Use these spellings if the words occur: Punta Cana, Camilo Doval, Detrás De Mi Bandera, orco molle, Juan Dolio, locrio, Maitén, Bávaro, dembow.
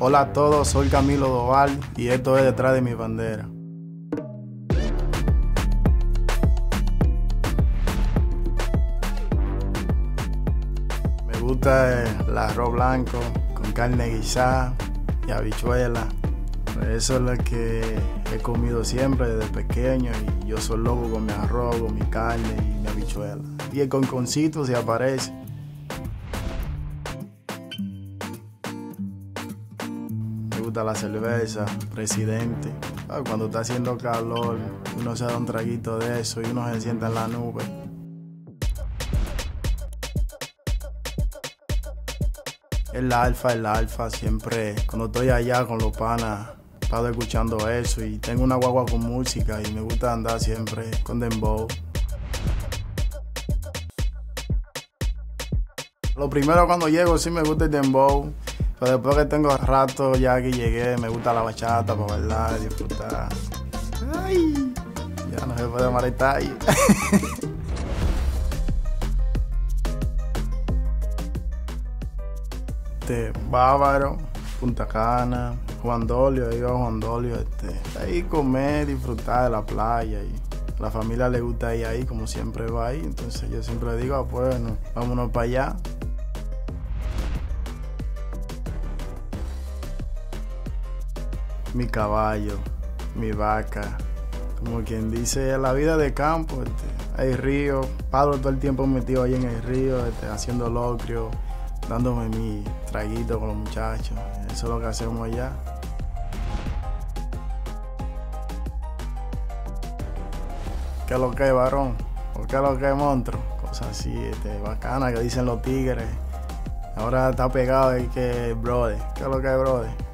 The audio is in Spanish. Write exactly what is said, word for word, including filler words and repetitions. Hola a todos, soy Camilo Doval y esto es Detrás de mi bandera. Me gusta el arroz blanco con carne guisada y habichuela. Eso es lo que he comido siempre desde pequeño y yo soy loco con mi arroz, con mi carne y mi habichuela. Y el conconcito se aparece. La cerveza, presidente. Cuando está haciendo calor, uno se da un traguito de eso y uno se sienta en la nube. El alfa, el alfa, siempre cuando estoy allá con los panas, he estado escuchando eso y tengo una guagua con música y me gusta andar siempre con dembow. Lo primero cuando llego, sí me gusta el dembow. Pero después que tengo rato ya que llegué, me gusta la bachata para bailar, disfrutar. Ay, ya no se puede maritar. Este, Bávaro, Punta Cana, Juan Dolio, ahí va Juan Dolio. Este, ahí comer, disfrutar de la playa. Y a la familia le gusta ir ahí, como siempre va ahí. Entonces yo siempre digo, ah, pues bueno, vámonos para allá. Mi caballo, mi vaca, como quien dice, la vida de campo. Este, hay río, paro todo el tiempo metido ahí en el río, este, haciendo locrio, dándome mi traguito con los muchachos. Eso es lo que hacemos allá. ¿Qué es lo que es, varón? ¿O qué es lo que es, monstruo? Cosas así, este, bacanas que dicen los tigres. Ahora está pegado ahí que brother. ¿Qué es lo que es, brother?